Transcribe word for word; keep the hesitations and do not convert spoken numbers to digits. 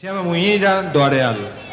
Se llama Muñeira do Areal.